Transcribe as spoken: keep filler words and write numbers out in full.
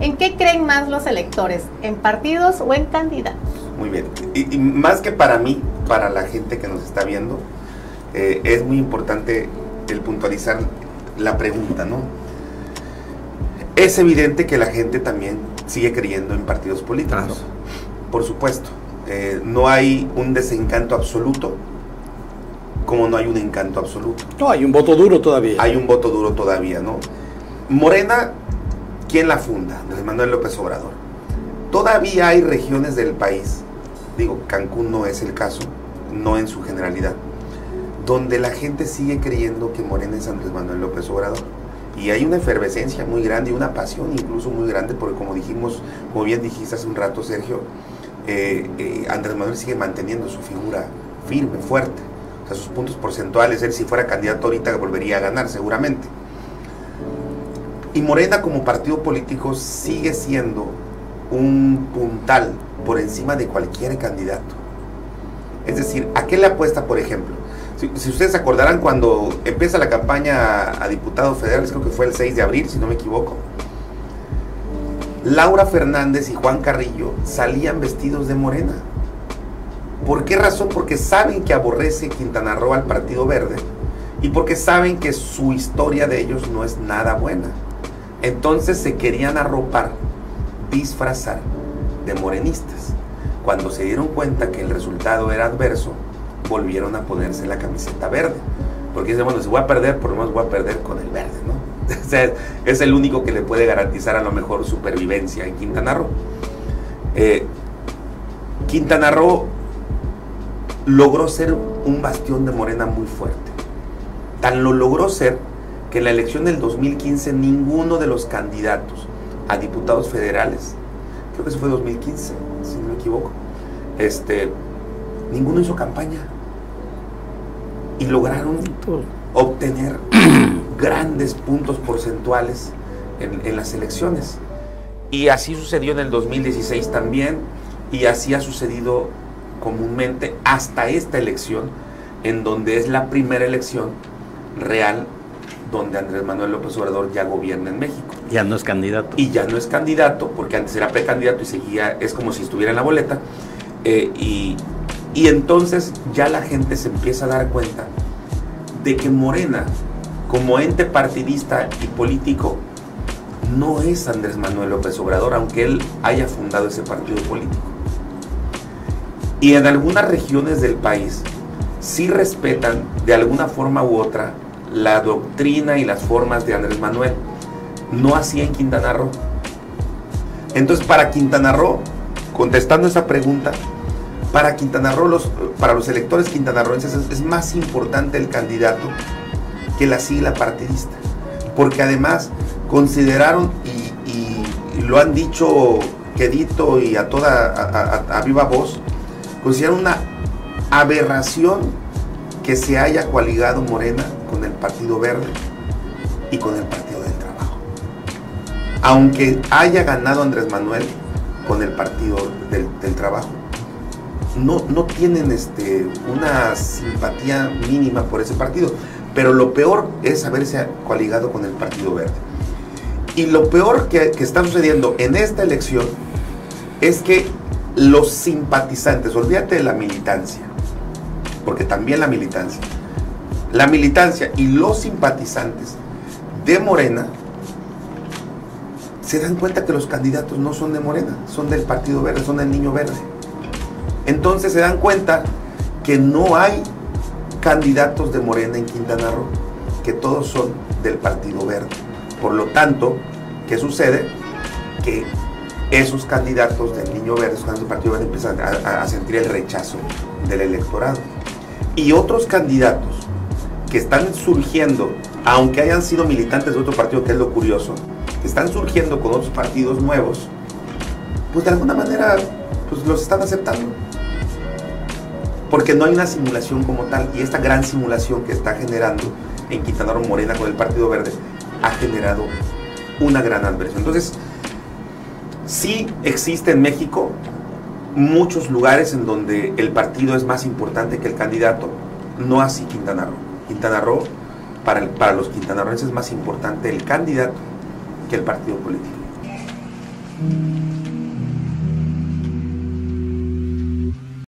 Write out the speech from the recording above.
¿En qué creen más los electores? ¿En partidos o en candidatos? Muy bien. Y, y más que para mí, para la gente que nos está viendo, eh, es muy importante el puntualizar la pregunta, ¿no? Es evidente que la gente también sigue creyendo en partidos políticos. Claro. Por supuesto. Eh, no hay un desencanto absoluto, como no hay un encanto absoluto. No, hay un voto duro todavía. Hay un voto duro todavía, ¿no? Morena, ¿quién la funda? Andrés Manuel López Obrador. Todavía hay regiones del país, digo, Cancún no es el caso, no en su generalidad, donde la gente sigue creyendo que Morena es Andrés Manuel López Obrador. Y hay una efervescencia muy grande y una pasión incluso muy grande, porque como dijimos, como bien dijiste hace un rato, Sergio, Eh, eh, Andrés Manuel sigue manteniendo su figura firme, fuerte, o sea, sus puntos porcentuales. Él, si fuera candidato ahorita, volvería a ganar seguramente. Y Morena como partido político sigue siendo un puntal por encima de cualquier candidato. Es decir, ¿a qué le apuesta, por ejemplo? Si, si ustedes se acordarán, cuando empieza la campaña a, a diputados federales, creo que fue el seis de abril, si no me equivoco, Laura Fernández y Juan Carrillo salían vestidos de Morena. ¿Por qué razón? Porque saben que aborrece Quintana Roo al Partido Verde y porque saben que su historia de ellos no es nada buena. Entonces se querían arropar, disfrazar de morenistas. Cuando se dieron cuenta que el resultado era adverso, volvieron a ponerse la camiseta verde. Porque dicen, bueno, si voy a perder, por lo menos voy a perder con el verde, ¿no? O sea, es el único que le puede garantizar a lo mejor supervivencia en Quintana Roo. Eh, Quintana Roo logró ser un bastión de Morena muy fuerte. Tan lo logró ser que en la elección del dos mil quince ninguno de los candidatos a diputados federales, creo que eso fue dos mil quince, si no me equivoco, este, ninguno hizo campaña y lograron obtener grandes puntos porcentuales en, en las elecciones. Y así sucedió en el dos mil dieciséis también, y así ha sucedido comúnmente hasta esta elección, en donde es la primera elección real donde Andrés Manuel López Obrador ya gobierna en México. Ya no es candidato. Y ya no es candidato, porque antes era precandidato y seguía, es como si estuviera en la boleta. Eh, y, y entonces ya la gente se empieza a dar cuenta de que Morena, como ente partidista y político, no es Andrés Manuel López Obrador, aunque él haya fundado ese partido político. Y en algunas regiones del país sí respetan de alguna forma u otra la doctrina y las formas de Andrés Manuel. No así en Quintana Roo. Entonces, para Quintana Roo, contestando esa pregunta, para Quintana Roo, los, para los electores quintanarroenses es, es más importante el candidato que la sigla partidista, porque además consideraron y, y, y lo han dicho quedito y a toda a, a, a viva voz, consideraron una aberración que se haya coaligado Morena con el Partido Verde y con el Partido del Trabajo, aunque haya ganado Andrés Manuel con el Partido del, del Trabajo. No, no tienen este, una simpatía mínima por ese partido. Pero lo peor es haberse coaligado con el Partido Verde. Y lo peor que, que está sucediendo en esta elección es que los simpatizantes, olvídate de la militancia, porque también la militancia, la militancia y los simpatizantes de Morena se dan cuenta que los candidatos no son de Morena, son del Partido Verde, son del Niño Verde. Entonces se dan cuenta que no hay candidatos de Morena en Quintana Roo, que todos son del Partido Verde. Por lo tanto, ¿qué sucede? Que esos candidatos del Niño Verde, esos candidatos del Partido Verde, empiezan a, a sentir el rechazo del electorado. Y otros candidatos que están surgiendo, aunque hayan sido militantes de otro partido, que es lo curioso, que están surgiendo con otros partidos nuevos, pues de alguna manera pues los están aceptando. Porque no hay una simulación como tal, y esta gran simulación que está generando en Quintana Roo Morena con el Partido Verde ha generado una gran adversión. Entonces, sí existe en México muchos lugares en donde el partido es más importante que el candidato, no así Quintana Roo. Quintana Roo, para, el, para los quintanarroenses es más importante el candidato que el partido político.